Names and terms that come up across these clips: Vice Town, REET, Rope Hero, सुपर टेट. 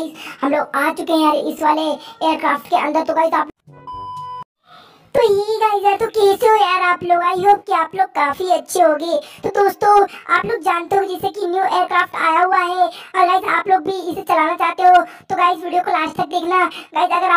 Guys हम लोग आ चुके हैं यार इस वाले एयरक्राफ्ट के अंदर। तो गाइस आप तो ये गाइस यार तो कैसे हो यार आप लोग, आई होप कि आप लोग काफ़ी अच्छे होगे। तो दोस्तों आप लोग जानते हो जैसे कि न्यू एयरक्राफ्ट आया हुआ है और गाइस आप लोग भी इसे चलाना चाहते हो तो गाइस वीडियो को लास्ट तक देखना। गाइस अगर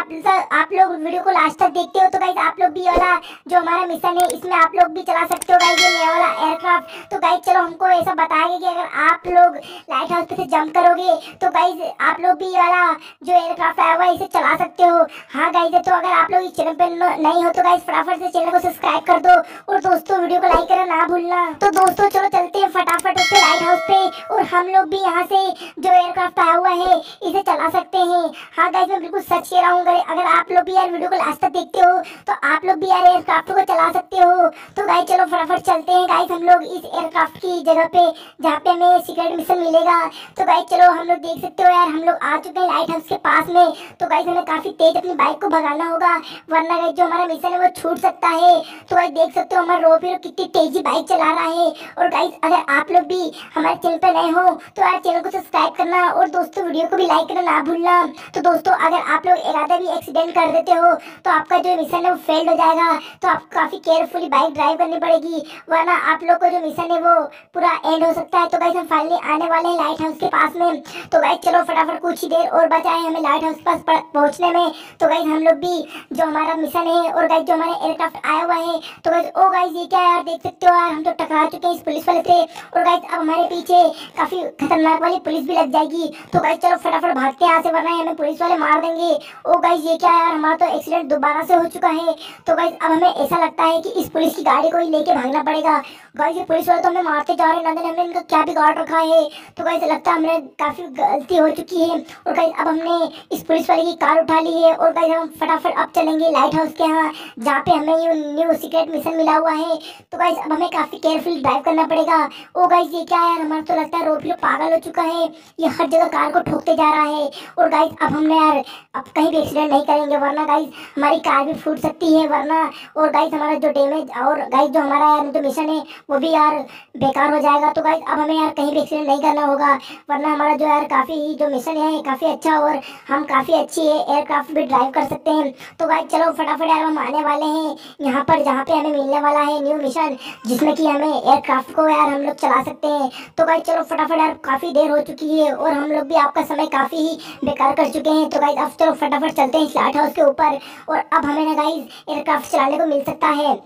आप लोग वीडियो को लास्ट तक देखते हो तो गाइस आप लोग भी वाला जो हमारा मिशन है इसमें आप लोग भी चला सकते हो गाइस ये नया वाला एयरक्राफ्ट। तो गाइस चलो हमको ऐसा बताएगा कि अगर आप लोग लाइट हाउस पर से जंप करोगे तो गाइस आप लोग भी वाला जो एयरक्राफ्ट आया हुआ है इसे चला सकते हो। हाँ गाइस तो अगर आप लोग इस चैनल पर नहीं हो तो गाइस फटाफट से चैनल को सब्सक्राइब कर दो और दोस्तों वीडियो को लाइक करना ना भूलना। तो दोस्तों चलो चलते हैं फटाफट उस लाइट हाउस पे और हम लोग भी यहाँ से जो एयरक्राफ्ट आया हुआ है इसे चला सकते हैं। हाँ गाइस मैं बिल्कुल सच कह रहा हूँ, अगर आप लोग भी यार वीडियो को लास्ट तक देखते हो तो आप लोग भी यार एयरक्राफ्ट को चला सकते हो। तो गाइस चलो फटाफट चलते हैं गाइस हम लोग इस एयरक्राफ्ट की जगह पे जहाँ पे हमें सीक्रेट मिशन मिलेगा। तो गाइस चलो हम लोग देख सकते हो यार हम लोग आ चुके हैं लाइट हाउस के पास में। तो गाइस हमें काफी तेज अपनी बाइक को भगाना होगा वरना गाइस जो हमारा मिशन वो छूट सकता है। तो गाइस देख सकते हो हमारा रोप हीरो कितनी तेजी बाइक चला रहा है। और गाइस अगर आप लोग भी हमारे चैनल पर नए हो तो यार चैनल को सब्सक्राइब करना और दोस्तों वीडियो को भी लाइक करना ना भूलना। तो दोस्तों अगर आप लोग इरादा भी एक्सीडेंट कर देते हो तो आपका जो मिशन है वो फेल हो जाएगा। तो आपको काफ़ी केयरफुली बाइक ड्राइव करनी पड़ेगी वरना आप लोग को जो मिशन है वो पूरा एंड हो सकता है। तो गाइस हम फाइनली आने वाले हैं लाइट हाउस के पास में। तो गाइस चलो फटाफट कुछ ही देर और बचा है हमें लाइट हाउस के पास पहुँचने में। तो गाइस हम लोग भी जो हमारा मिशन है और गाइस जो हमारा एयरक्राफ्ट आया हुआ है। तो गाइस ओ गाइस ये क्या यार देख सकते हो यार हम तो टकरा चुके हैं इस पुलिस वाले से और गाइस अब हमारे पीछे काफ़ी खतरनाक वाली पुलिस भी लग जाएगी। तो गाइस चलो फटाफट भागते हैं यहाँ से वरना हमें पुलिस वाले मार देंगे। ओ गाइस ये क्या यार हमारा तो एक्सीडेंट दोबारा से हो चुका है। तो गाइस अब हमें ऐसा लगता है कि इस पुलिस की गाड़ी को ही लेके भागना पड़ेगा। गाइस ये पुलिस वाले तो हमें मारते जा रहे हैं, नंदन हमने इनका क्या बिगाड़ रखा है। तो गाइस लगता है हमने काफ़ी गलती हो चुकी है और गाइस अब हमने इस पुलिस वाले की कार उठा ली है और गाइस हम फटाफट अब चलेंगे लाइट हाउस के यहाँ जहाँ पे हमें ये न्यू सीक्रेट मिशन मिला हुआ है। तो गाइस अब हमें काफ़ी केयरफुल ड्राइव करना पड़ेगा। ओ गाइस ये क्या यार हमारा तो लगता है रोप हीरो पागल हो चुका है, ये हर जगह कार को ठोकते जा रहा है। और गाइस अब हमने यार अब कहीं भी एक्सीडेंट नहीं करेंगे वरना गाइस हमारी कार भी फूट सकती है वरना और गाइस हमारा जो डैमेज और गाइस जो हमारा यार जो मिशन है वो भी यार बेकार हो जाएगा। तो गाइस अब हमें यार कहीं भी एक्सीडेंट नहीं करना होगा वरना हमारा जो यार काफ़ी जो मिशन है काफ़ी अच्छा और हम काफ़ी अच्छी एयरक्राफ्ट भी ड्राइव कर सकते हैं। तो गाइस चलो फटाफट यार हम आने वाले हैं यहाँ पर जहाँ पे हमें मिलने वाला है न्यू मिशन जिसमें कि हमें एयरक्राफ्ट को यार हम लोग चला सकते हैं। तो गाइस चलो फटाफट यार काफ़ी देर हो चुकी है और हम लोग भी आपका समय काफ़ी ही बेकार कर चुके हैं। तो गाइस अब चलो फटाफट चलते हैं इस लाइट हाउस के ऊपर और अब हमें ना गाइस एयरक्राफ्ट चलाने को मिल सकता है।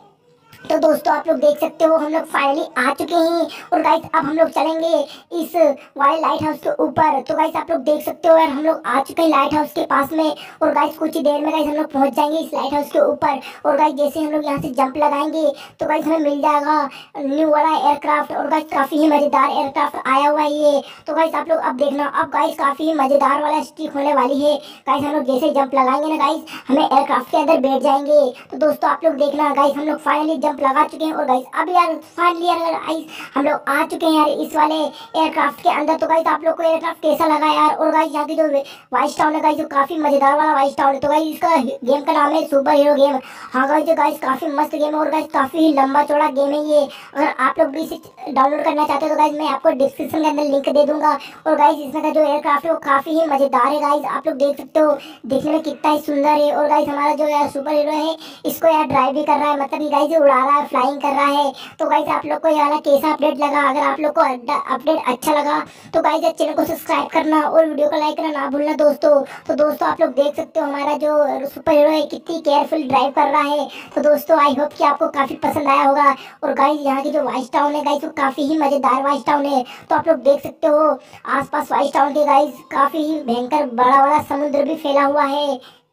तो दोस्तों आप लोग देख सकते हो हम लोग फाइनली आ चुके हैं और गाइस अब हम लोग चलेंगे इस वाइल्ड लाइट हाउस के ऊपर। तो गाइस आप लोग देख सकते हो यार हम लोग आ चुके हैं लाइट हाउस के पास में और गाइस कुछ ही देर में गाइस हम लोग पहुंच जाएंगे इस लाइट हाउस के ऊपर। और गाइस जैसे हम लोग यहाँ से जंप लगाएंगे तो गाइस हमें मिल जाएगा न्यू वाला एयरक्राफ्ट। और गाइस काफ़ी ही मज़ेदार एयरक्राफ्ट आया हुआ है ये। तो गाइस आप लोग अब देखना, अब गाइस काफ़ी मज़ेदार वाला स्ट्रिक होने वाली है। गाइस हम लोग जैसे जंप लगाएंगे ना गाइस हमें एयरक्राफ्ट के अंदर बैठ जाएंगे। तो दोस्तों आप लोग देखना गाइस हम लोग फाइनली जंप लगा चुके हैं और गाइस अब यार फाइनली हम लोग आ चुके हैं यार इस वाले एयरक्राफ्ट के अंदर। तो गाइस आप लोग को एयरक्राफ्ट कैसा लगा यार। और गाइस यहाँ की जो वाइस टाउन है गाइस जो काफ़ी मज़ेदार वाला वाइस टाउन है। तो गाइस इसका गेम का नाम है सुपर हीरो गेम। हाँ गाइस गाइस काफ़ी मस्त गेम है और गाइस काफ़ी लंबा चौड़ा गेम है ये। अगर आप लोग भी इसे डाउनलोड करना चाहते हो तो गाइस मैं आपको डिस्क्रिप्शन के अंदर लिंक दे दूँगा। और गाइस इसमें का जो एयरक्राफ्ट है वो काफ़ी ही मज़ेदार है। गाइस आप लोग देख सकते हो देखने में कितना ही सुंदर है। और गाइस हमारा जो यार सुपर हीरो है इसको यार ड्राइव भी कर रहा है, मतलब गाइस उड़ा रहा है, फ्लाइंग कर रहा है। तो गाइस आप लोग को ये वाला कैसा अपडेट लगा, अगर आप लोग को अपडेट अच्छा लगा तो गाइस चैनल को सब्सक्राइब करना और वीडियो को लाइक करना ना भूलना दोस्तों। तो दोस्तों आप लोग देख सकते हो हमारा जो सुपर हीरो है कितनी केयरफुल ड्राइव कर रहा है। तो दोस्तों आई होप कि आपको काफ़ी पसंद आया होगा। और गाइस यहाँ की जो वाइस टाउन है गाइस वो काफ़ी ही मज़ेदार वाइस टाउन है। तो आप लोग देख सकते हो आसपास वाइस टाउन के गाइस काफ़ी ही भयंकर बड़ा बड़ा समुद्र भी फैला हुआ है।